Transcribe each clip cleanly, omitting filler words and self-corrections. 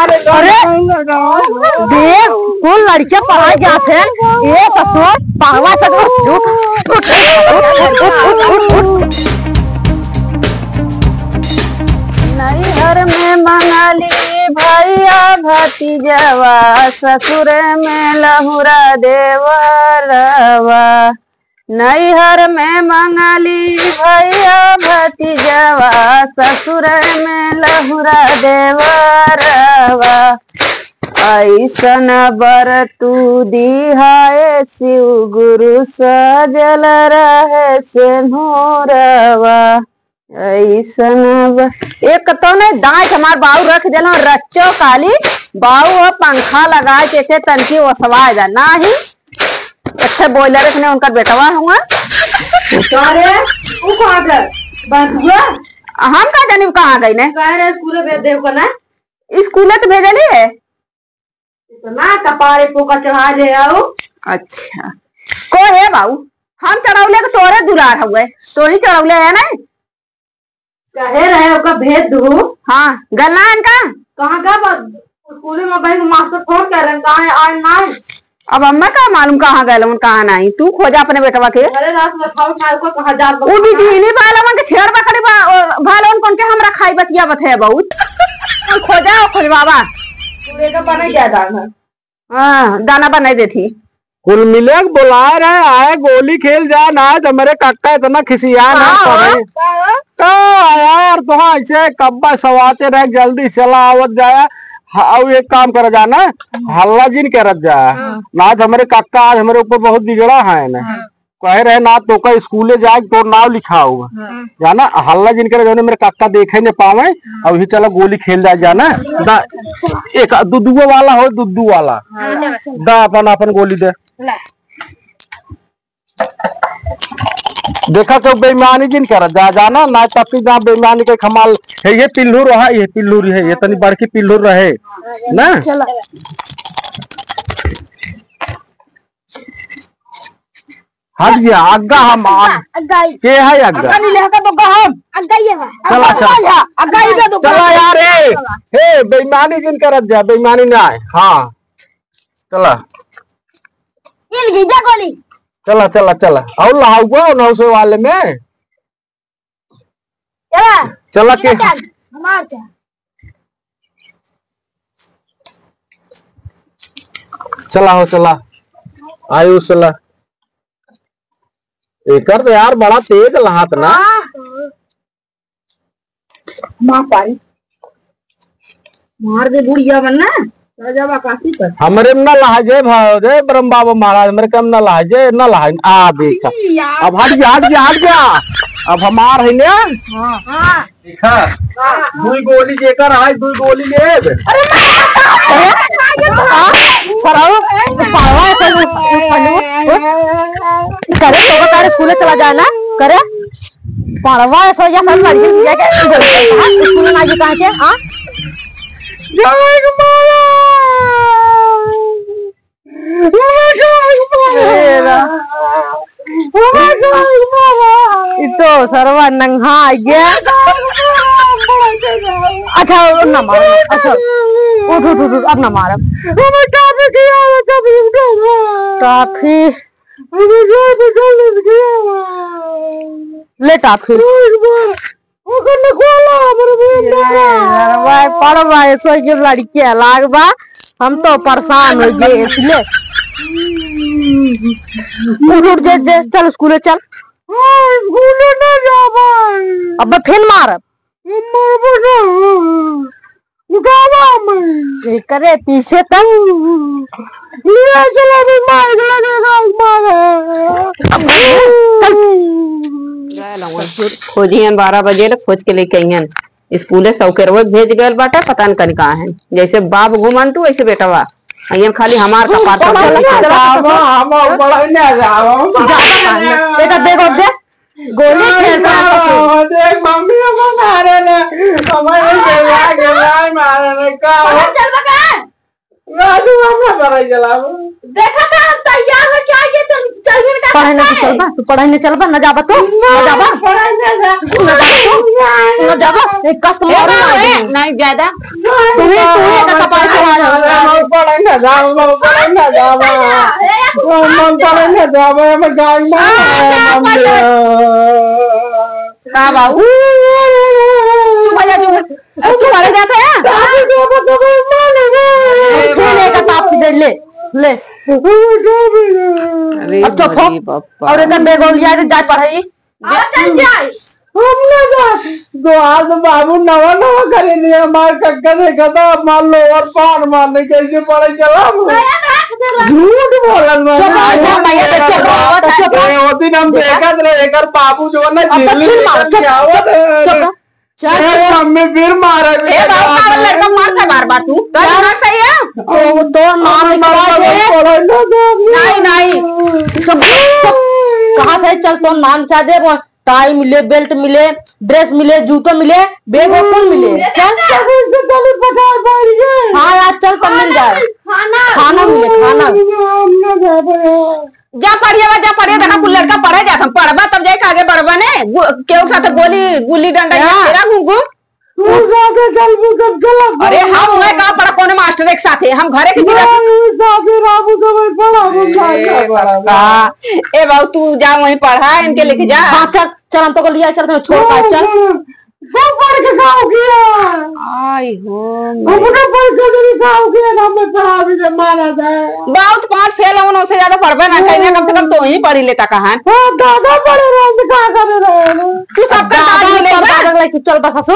अरे देश को लड़के पढ़ाई जाते ये ससुर पावा नई घर में मनाली भैया भतीजवा ससुर में लहुरा देवरवा। नई घर में मंगली भैया भतीजवा ससुर में लहुरा देवरवा। ऐसन बरतू दिहाए शिव गुरु सजल रहे से मोरवा। ऐसन एक तो ने दाँत हमार बाऊ रख देलो रच्चो काली बाऊ पंखा लगा के तनकी ओसवा जा ना ही अच्छा बॉयलर ने उनका बेटवा हुआ हम का जानी कहाँ गई ने स्कूल तो भेजली है ना कपारे पोका चढ़ा ले आओ। अच्छा को है बाऊ हम चढ़ौले के तोरे दुरार हुए तो ही चढ़ौले है ना कहे रहे ओका भेज दो। हाँ गलान का कहाँ का स्कूल में भाई मास्टर फोन कर रहे कहाँ है आज ना अब अम्मा का मालूम कहाँ गए कहाँ नहीं तू खोजा अपने बेटवा के छेड़ बकरी भालन कौन के हम रखाई बतिया बथे बहुत खोजा खोजवावा दाना बनाई देती कुल मिले बुला रहे आए गोली खेल जा ना तो मेरे काका इतना खिसिया ना तो यार तो ऐसे कब्बा सवाते रह जल्दी चला आवत जाया। हाँ एक काम कर जाना हल्ला जिन करत जा नाथ हमारे काका आज हमारे ऊपर बहुत बिगड़ा है ना कह रहे ना तो का स्कूले जाए तो नाव लिखा होगा जाना हल्ला जिन कर जाने मेरे काका देखे न पावे अभी चलो गोली खेल जाए जाना दा एक दुदू वाला हो दुदू वाला दा अपन अपन गोली दे देखा तो बेईमानी जिन कर जा जाना ना तपी जा बेईमानी के खमाल है ये पिल्लू रहा ये पिल्लू है ये तनी बड़की पिल्लू रहे ना हट जा अग्गा हम के है अग्गा नहीं लेगा तो गहम अग्गा ये है चला चला अग्गा इधर तो चला यार हे बेईमानी जिन कर जा बेईमानी ना है। हां चला इल गिजा गोली चला चला चला और लाऊगा नौ सौ वाले में चला चला के चला हो चला आयु चला एक कर दे यार बड़ा तेज लहात ना मार पारी मार दे बुढ़िया बनना हमरे में न लहाजे भाव जय ब्रह्म बाबा महाराज हमरे कम न लहाजे न लहा आ देखा अब हट जा अब हमार है ना। हां देखा दो गोली जेकर आज दो गोली ले अरे सराओ पावा करे तो तारे स्कूल चला जाए ना करे पढ़वा ऐसा या सब लड़की के स्कूल ना जी कहां के। हां जय मां तो सरवा नंगा आ गया। अच्छा न मारो अच्छा उठ अब न मारो टाफी ले टाफी पड़वा ऐसा लड़किया लागवा हम तो परेशान हो गए इसलिए चल स्कूल चल अब फिर मार करे पीछे तक खोजी 12 बजे खोज के लेके आईन स्कूले सौके रोज भेज गए बाटा पता न कहीं कहाँ है जैसे बाप घुमन तू वैसे बेटावा खाली हमार का पाता दे गोली खेलता देख मम्मी मारे ना पढ़ाई नहीं चलबा न जाबा तो न जाबा एक कस मारो नहीं ज्यादा जाए हमने बाबू नवा नवा खरीदी हमारे कक्का ने कहा मान लो और पार मारने कैसे पड़े चला झूठ बोलन बाबू जो है ना हमें फिर मारा लड़का मारता बार बार तू सही है कहा चल तो नाम क्या दे टाई मिले बेल्ट मिले ड्रेस मिले जूता मिले बैग ओपन मिले चल हाँ यार चल तब मिल जाए खाना मिले खाना जा पढ़िए देखा लड़का पढ़े जाता पढ़वा तब जाए आगे बढ़वा ने क्यों उठा था गोली गुल्ली डंडा तेरा घूंगू अरे हम हुए कहा पड़ा कौन मास्टर एक साथ हम घरे के ए बाबू तू जा वहीं पढ़ा इनके लेके जा हाँ चल चल हम तो लिया चल छोड़ चल बहुत पाँच फेल है उनसे ज्यादा पढ़वा ना कहीं कम से कम तो ही पढ़ी लेता कहा तू सबका चल बस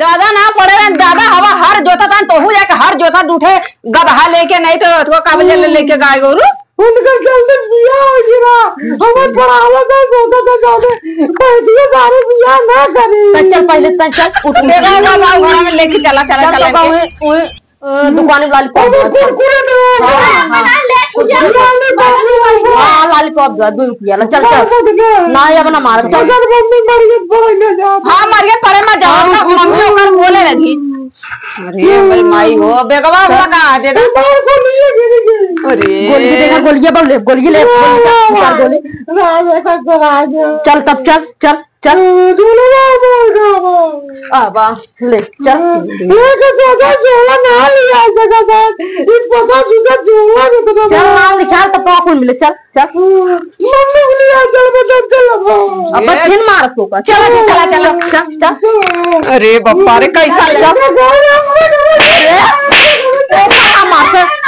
दादा ना पड़े रहे दादा हवा हर जोता था तो हूँ हर जोता जूठे गदहा लेके नहीं तो काबले लेके गाय गोरू उनका जल्दी बिया हो गिरा हमें थोड़ा आवाज होता था जाने बैठिए सारे बिया ना करें चल पहले चल उठ मेरा बाबू घर में लेके चला चला चला दुकान वाली लॉलीपॉप ₹2 चल चल ना अब ना मार चल हाँ मर गए पड़े मत जाओ मम्मी होकर बोले लगी अरे बलमाई हो बेगवा कहा दे गोलिया गोलिया ले चल तब चल चल चल ले चल निकाल तब कौन मिले चल चल फिर मार चलो चला चलो चल चल अरे बापा अरे चल तक चल देख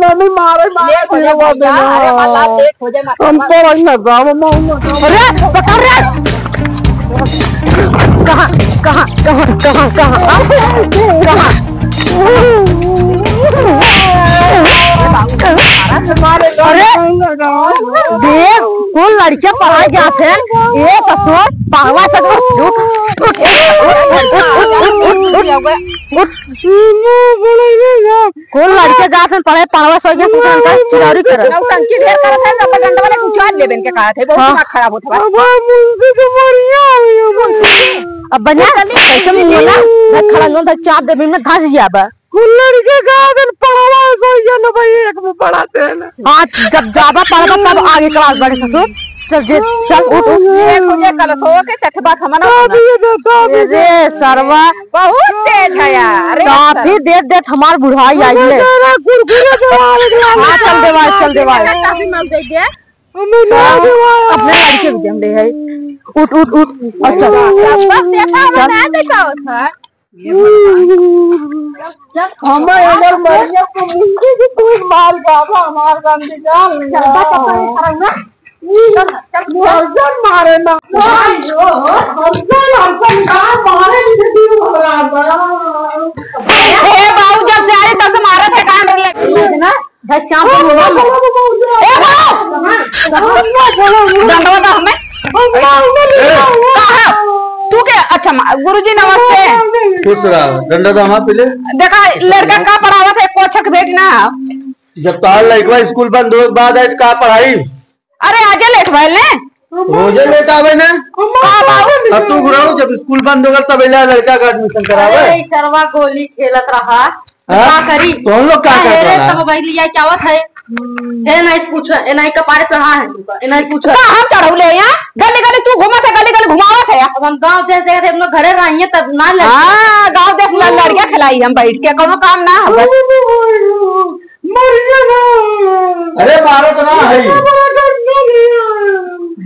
मम्मी मारे कौन लड़कियां पढ़ा जाते हैं ये ससुर पावा ससुर कौन लड़कियां जाते हैं पढ़े पावा सो गया सुन का चिरारी कर टंकी ढेर कर था कपड़ा डंडा वाले कुचवा ले बन के कहा थे बहुत खराब होता है बाबा मुंह से मरिया अब बना कैसे में लेला खड़ा न था चाप दे में धस जाबा कौन लड़के गादन पढ़ावा सो गया न भाई एक में पढ़ाते हैं ना आज जब जाबा पढ़वा तब आगे क्लास बढ़े ससुर चल जे चल उठ ये मुझे गलत हो के सच बात हमारा रे सरवा बहुत तेज है यार काफी देर देर हमार बुढ़ाई आई है हां चल देवा काफी मांग दे दे अपने लड़के भी हम ले है उठ उठ उठ अच्छा मार बाबा हमार गांधी का मारे ना बाबू जब जा रही तब से मारा था काम ना हमें तू क्या अच्छा गुरुजी नमस्ते खुश रहो डंडा तो हम पीले देखा लड़का का पढ़ावा था कोचक बेटी ना जब ताल लड़का स्कूल बंद हो बाद का पढ़ाई अरे आज लेट भाई ले रोजे लेट आवे ना अब तू घुराओ जब स्कूल बंद होगा तब इला लड़का का एडमिशन करावे अरे करवा गोली खेलत रहा क्या करी कौन लोग का कर रहा है रे सब भाई लिया क्या बात है एनआई पूछा, एनआई का पारे कहाँ है तू का? एनआई पूछा का हम चढ़ौले यहाँ गले गले तू घुमा था, गले गले घुमावत है। अब हम गांव देश देखे थे, हम लोग घरे रहिए तब ना लड़के। हाँ गांव देश ना लड़के खिलाई हम बैठ के कोनो काम ना होगा। अरे पारे तो ना है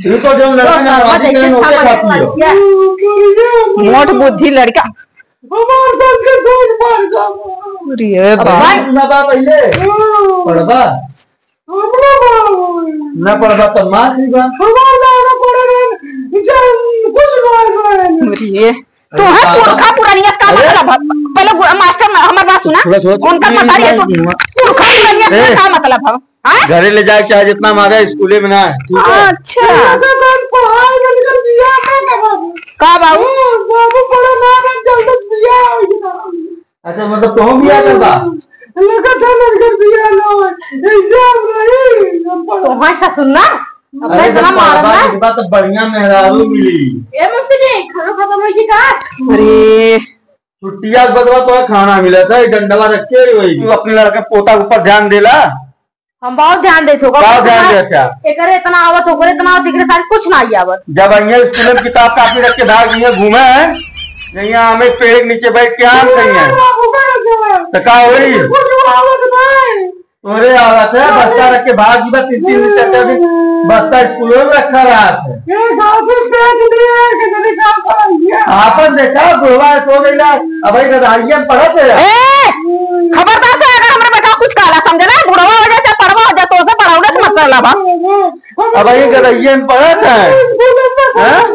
तू तो जब लड़के मोट बुद्धि लड़का पढ़वा ना पढ़वा तो मार देगा। तो है पुरखा पुरानिया का मतलब, पहले मास्टर हमार बात सुना, उनका पता है तो पुरखा पुरानिया का मतलब है। हां घरे ले जाए चाहे जितना मांगे स्कूले में ना। अच्छा का बाबू बाबू पढ़ो ना जल्दी दिया। अच्छा मतलब तो हम दिया करबा लगा था कर दिया लो एग्जाम नहीं पढ़ो भाषा सुनना। अबे इतना मारना इस बात तो बढ़िया मेहरारू मिली ए मुझसे जी खाना खत्म हो गई का। अरे छुट्टियां बदवा तो खाना मिला था डंडवा रख के रही। तू अपने लड़का पोता ऊपर ध्यान देला। हम बहुत ध्यान देत होगा, बहुत ध्यान देता एकरे इतना आवत होकर इतना दिखरे सारी कुछ ना आई आवत। जब आइए स्कूल में किताब कापी रख के भाग लिए घूमे नहीं आमे पेड़ के नीचे बैठ के आम कहिए तो का होई तोरे आवत है। बच्चा रख के भाग जीवा 3 दिन 4 दिन बस्ता स्कूल में रखा रहा है। आपन देखा बुढ़वा सो गया। अब गदारिया पढ़त है। खबरदार से अगर हमरे बेटा कुछ काला समझना बुढ़वा हो जाए पढ़वा हो जाए तो उसे पढ़ावना से मतलब लाभ। अब गदारिया पढ़त है